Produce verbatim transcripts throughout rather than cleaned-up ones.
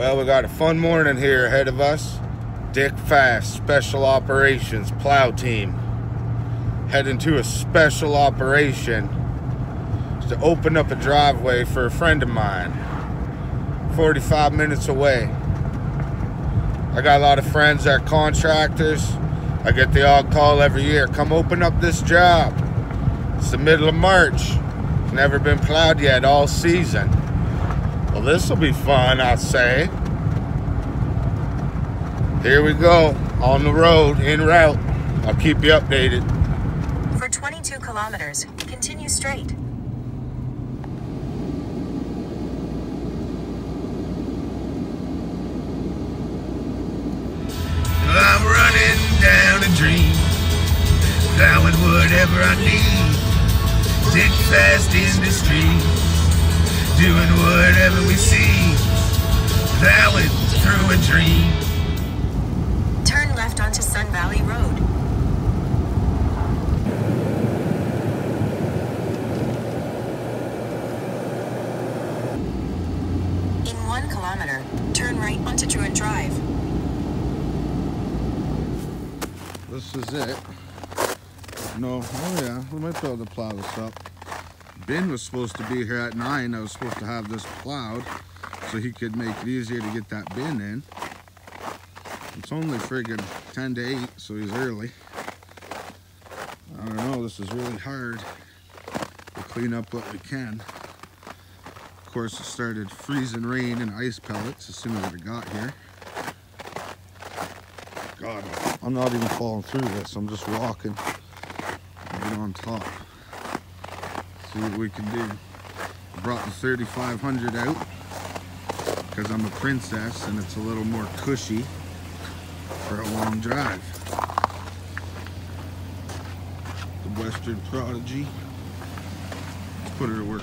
Well, we got a fun morning here ahead of us. Dick Fast, Special Operations Plow Team, heading to a special operation to open up a driveway for a friend of mine, forty-five minutes away. I got a lot of friends that are contractors. I get the odd call every year, come open up this job. It's the middle of March, never been plowed yet all season. Well, this will be fun, I say. Here we go, on the road, en route. I'll keep you updated. For twenty-two kilometers, continue straight. I'm running down a dream, plowing whatever I need. Dick Fast Industries, doing whatever we see, plowing through a dream. Turn left onto Sun Valley Road. In one kilometer, turn right onto Druid Drive. This is it. No, oh yeah, we might be able to plow this up. Ben was supposed to be here at nine. I was supposed to have this plowed so he could make it easier to get that bin in. It's only friggin' ten to eight, so he's early. I don't know, this is really hard. We'll clean up what we can. Of course, it started freezing rain and ice pellets as soon as we got here. God, I'm not even falling through this. I'm just walking right on top. See what we can do. I brought the thirty-five hundred out because I'm a princess and it's a little more cushy for a long drive. The Western Prodigy. Let's put her to work.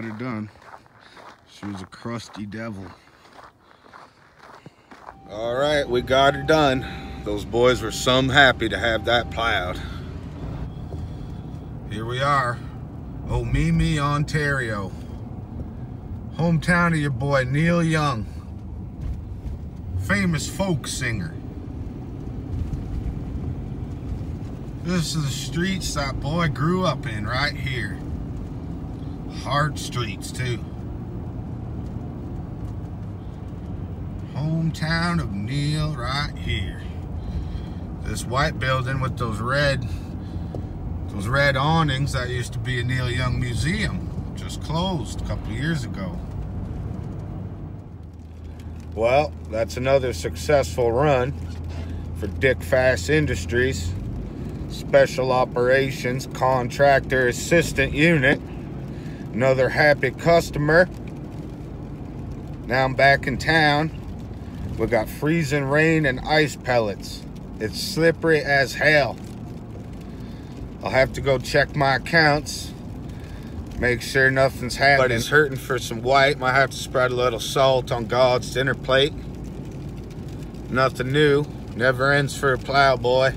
got her done. She was a crusty devil. All right, we got her done. Those boys were some happy to have that plowed. Here we are, oh Mimi, Ontario. Hometown of your boy, Neil Young. Famous folk singer. This is the streets that boy grew up in right here. Hard streets too. Hometown of Neil right here. This white building with those red, those red awnings that used to be a Neil Young museum, just closed a couple years ago. Well, that's another successful run for Dick Fast Industries, Special Operations Contractor Assistant Unit. Another happy customer. Now I'm back in town. We got freezing rain and ice pellets. It's slippery as hell. I'll have to go check my accounts, make sure nothing's happening. But it's hurting for some white. Might have to spread a little salt on God's dinner plate. Nothing new. Never ends for a plow boy.